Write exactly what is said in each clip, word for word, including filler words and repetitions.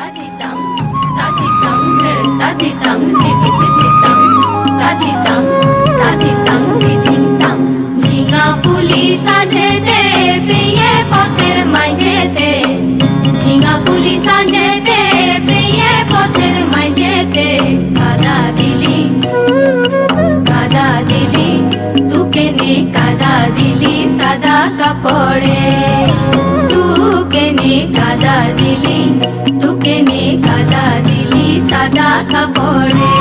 झिंगा फुली साजेते पिये पथेर माइजेते झिंगा फुली साजेते पिये पथेर माइजेते कादा दिली कादा दिली तुके ने कादा दिली सादा कपोरे तुके ने कादा दिली तुके ने कादा दिली सादा कपोरे।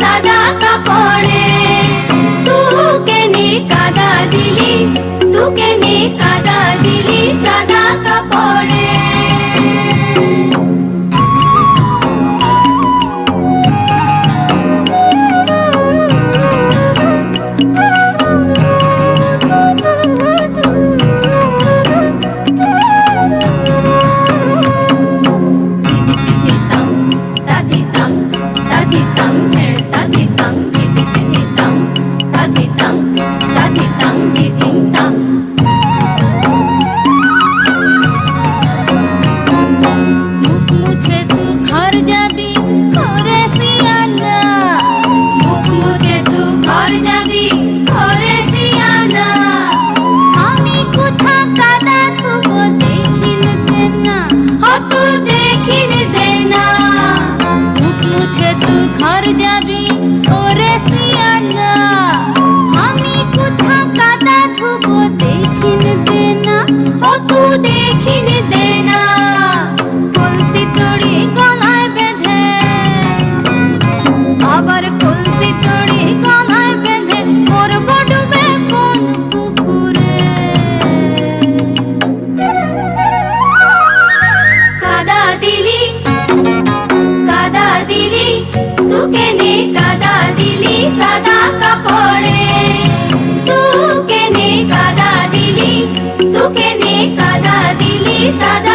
सादा कपोरे तू केने कादा दिली तू केने कादा दिली सादा कपोरे। सादा